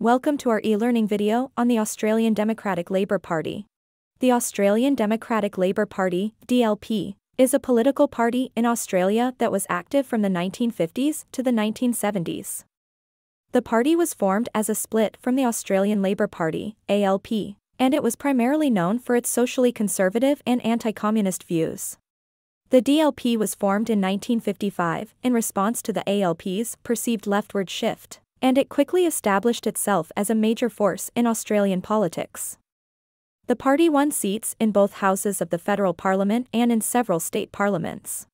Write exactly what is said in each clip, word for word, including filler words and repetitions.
Welcome to our e-learning video on the Australian Democratic Labor Party. The Australian Democratic Labor Party, D L P, is a political party in Australia that was active from the nineteen fifties to the nineteen seventies. The party was formed as a split from the Australian Labor Party, A L P, and it was primarily known for its socially conservative and anti-communist views. The D L P was formed in nineteen fifty-five in response to the A L P's perceived leftward shift, and it quickly established itself as a major force in Australian politics. The party won seats in both houses of the federal parliament and in several state parliaments.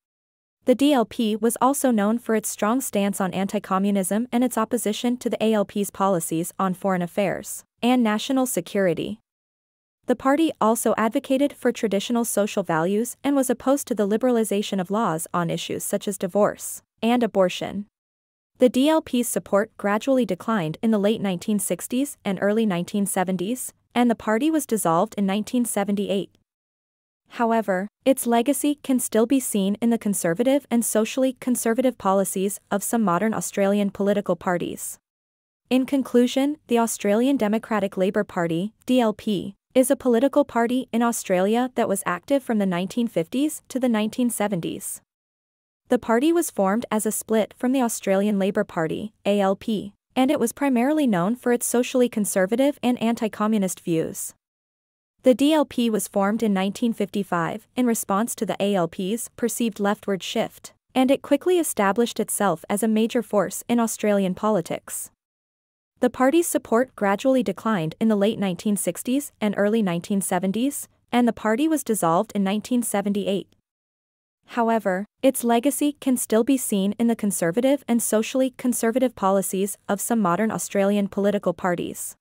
The D L P was also known for its strong stance on anti-communism and its opposition to the A L P's policies on foreign affairs and national security. The party also advocated for traditional social values and was opposed to the liberalisation of laws on issues such as divorce and abortion. The D L P's support gradually declined in the late nineteen sixties and early nineteen seventies, and the party was dissolved in nineteen seventy-eight. However, its legacy can still be seen in the conservative and socially conservative policies of some modern Australian political parties. In conclusion, the Australian Democratic Labor Party, D L P, is a political party in Australia that was active from the nineteen fifties to the nineteen seventies. The party was formed as a split from the Australian Labor Party, A L P, and it was primarily known for its socially conservative and anti-communist views. The D L P was formed in nineteen fifty-five in response to the A L P's perceived leftward shift, and it quickly established itself as a major force in Australian politics. The party's support gradually declined in the late nineteen sixties and early nineteen seventies, and the party was dissolved in nineteen seventy-eight. However, its legacy can still be seen in the conservative and socially conservative policies of some modern Australian political parties.